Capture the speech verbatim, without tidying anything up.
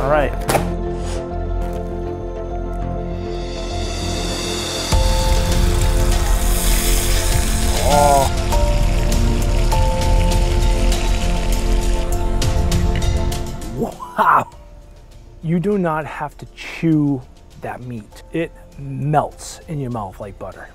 All right. Oh. Wow. You do not have to chew that meat. It melts in your mouth like butter.